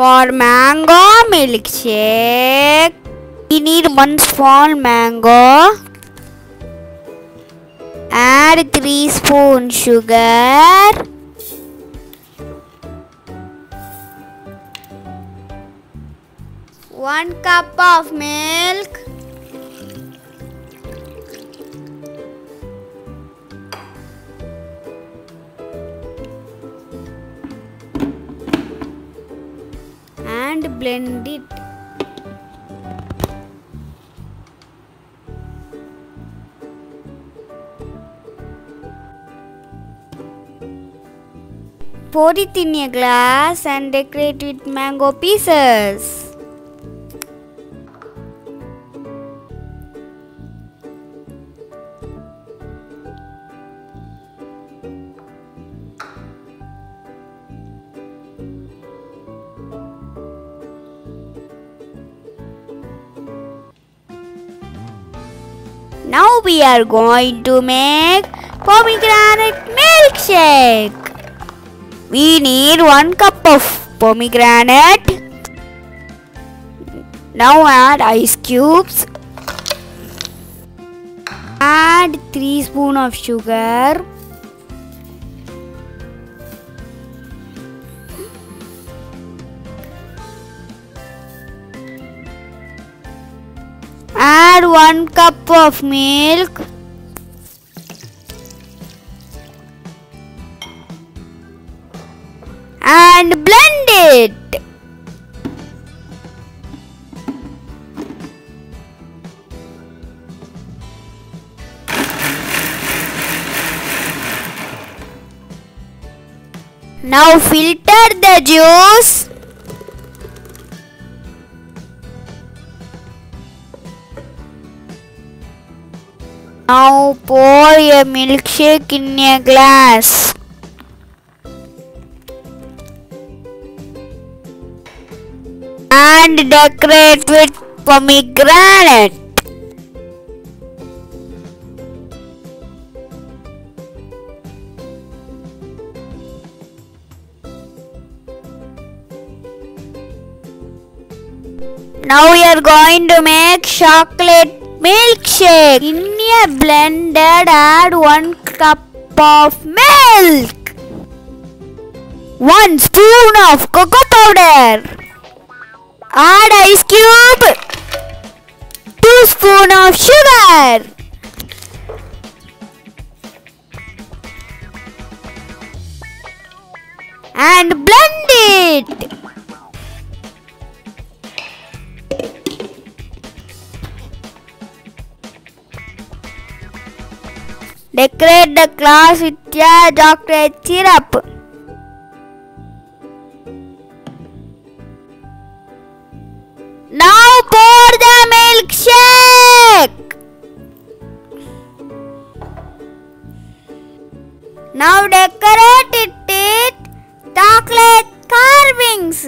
for mango milkshake. We need 1 small mango and 3 spoon sugar. One cup of milk, 1 cup of milk. And blend it. Pour it in a glass and decorate with mango pieces. Now we are going to make pomegranate milkshake. We need 1 cup of pomegranate. Now add ice cubes. Add 3 spoons of sugar. Add 1 cup of milk. And blend it. Now filter the juice. Now pour a milkshake in a glass. And decorate with pomegranate. Now we are going to make chocolate milkshake. In a blender, add 1 cup of milk, 1 spoon of cocoa powder. Add ice cube, 2 spoons of sugar. And blend it. Decorate the glass with your chocolate syrup. Now pour the milkshake. Now decorate it with chocolate carvings.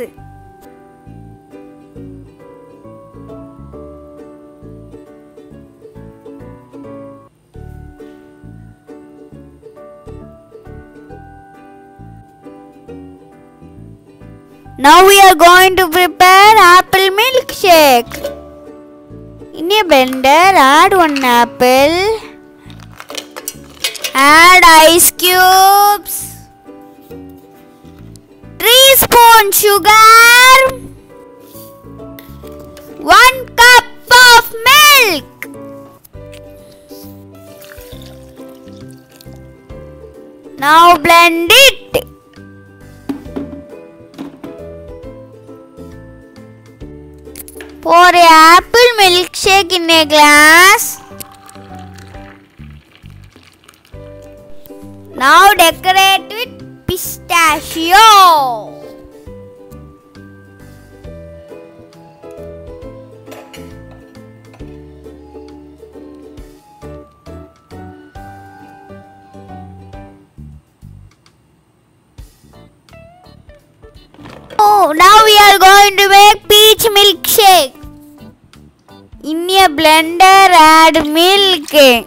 Now we are going to prepare apple milkshake. In a blender, add 1 apple. Add ice cubes, 3 spoons sugar, 1 cup of milk. Now blend it. Pour an apple milkshake in a glass. Now decorate with pistachio. Oh, now we are going to make peach milkshake. In a blender, add milk.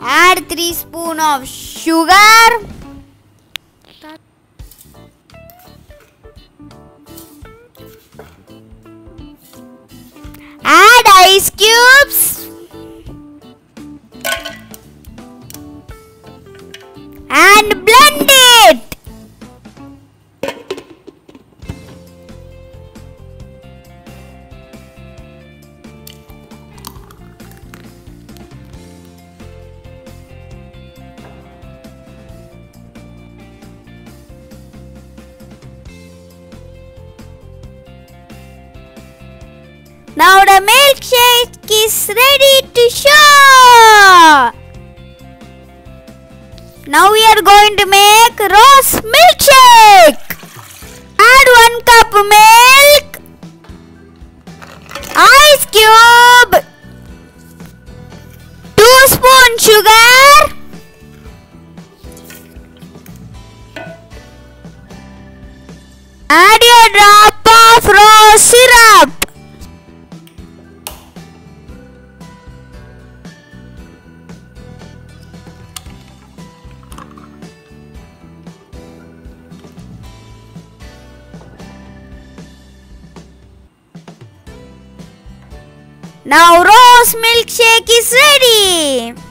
Add 3 spoons of sugar. cubes and blend it. Now the milkshake is ready to show. Now we are going to make rose milkshake. Add 1 cup milk, ice cube, 2 spoon sugar, 1 drop of rose syrup. Now rose milkshake is ready.